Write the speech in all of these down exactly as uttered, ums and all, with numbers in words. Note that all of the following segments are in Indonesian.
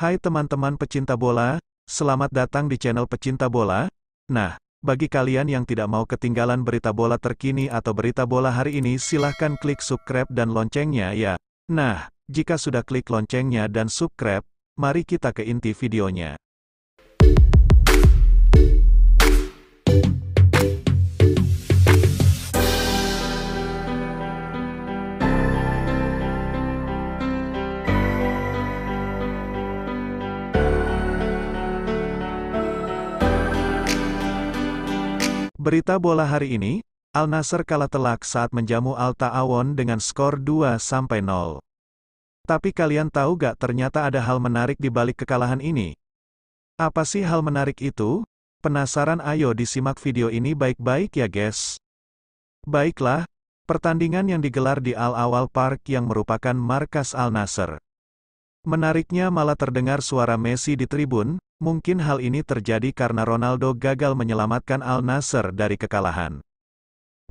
Hai teman-teman pecinta bola, selamat datang di channel pecinta bola. Nah, bagi kalian yang tidak mau ketinggalan berita bola terkini atau berita bola hari ini, silahkan klik subscribe dan loncengnya ya. Nah, jika sudah klik loncengnya dan subscribe, mari kita ke inti videonya. Berita bola hari ini, Al-Nassr kalah telak saat menjamu Al-Ta'awon dengan skor dua nol. Tapi kalian tahu gak ternyata ada hal menarik di balik kekalahan ini? Apa sih hal menarik itu? Penasaran? Ayo disimak video ini baik-baik ya guys. Baiklah, pertandingan yang digelar di Al-Awal Park yang merupakan markas Al-Nassr. Menariknya malah terdengar suara Messi di tribun. Mungkin hal ini terjadi karena Ronaldo gagal menyelamatkan Al-Nassr dari kekalahan.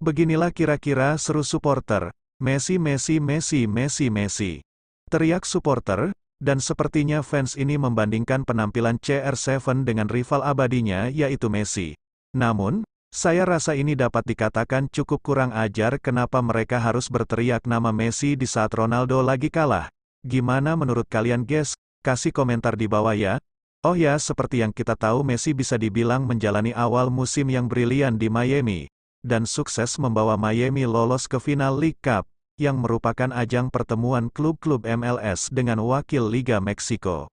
Beginilah kira-kira seru supporter, Messi Messi Messi Messi Messi. Teriak supporter, dan sepertinya fans ini membandingkan penampilan C R tujuh dengan rival abadinya yaitu Messi. Namun, saya rasa ini dapat dikatakan cukup kurang ajar kenapa mereka harus berteriak nama Messi di saat Ronaldo lagi kalah. Gimana menurut kalian guys? Kasih komentar di bawah ya. Oh ya, seperti yang kita tahu, Messi bisa dibilang menjalani awal musim yang brilian di Miami, dan sukses membawa Miami lolos ke final League Cup, yang merupakan ajang pertemuan klub-klub M L S dengan wakil Liga Meksiko.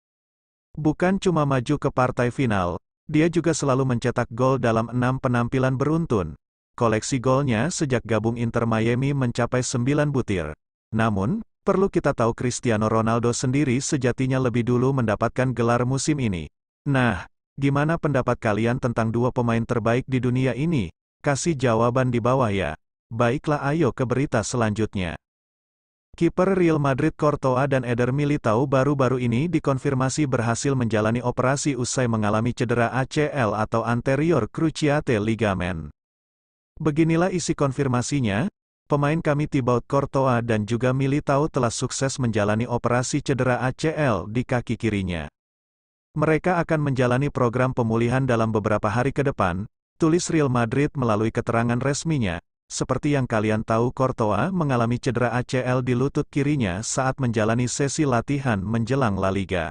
Bukan cuma maju ke partai final, dia juga selalu mencetak gol dalam enam penampilan beruntun. Koleksi golnya sejak gabung Inter Miami mencapai sembilan butir. Namun, perlu kita tahu Cristiano Ronaldo sendiri sejatinya lebih dulu mendapatkan gelar musim ini. Nah, gimana pendapat kalian tentang dua pemain terbaik di dunia ini? Kasih jawaban di bawah ya. Baiklah, ayo ke berita selanjutnya. Kiper Real Madrid Courtois dan Eder Militão baru-baru ini dikonfirmasi berhasil menjalani operasi usai mengalami cedera A C L atau anterior cruciate ligament. Beginilah isi konfirmasinya. Pemain kami Thibaut Courtois dan juga Militão telah sukses menjalani operasi cedera A C L di kaki kirinya. Mereka akan menjalani program pemulihan dalam beberapa hari ke depan, tulis Real Madrid melalui keterangan resminya. Seperti yang kalian tahu, Courtois mengalami cedera A C L di lutut kirinya saat menjalani sesi latihan menjelang La Liga.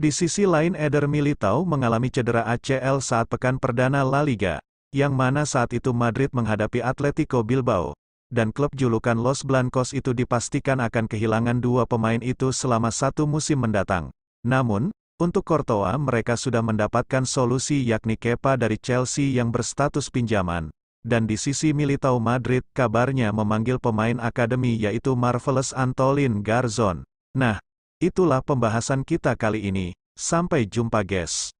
Di sisi lain, Eder Militão mengalami cedera A C L saat pekan perdana La Liga, yang mana saat itu Madrid menghadapi Atletico Bilbao. Dan klub julukan Los Blancos itu dipastikan akan kehilangan dua pemain itu selama satu musim mendatang. Namun, untuk Courtois mereka sudah mendapatkan solusi yakni Kepa dari Chelsea yang berstatus pinjaman. Dan di sisi Militão, Madrid kabarnya memanggil pemain akademi yaitu Marvelous Antolin Garzon. Nah, itulah pembahasan kita kali ini. Sampai jumpa guys.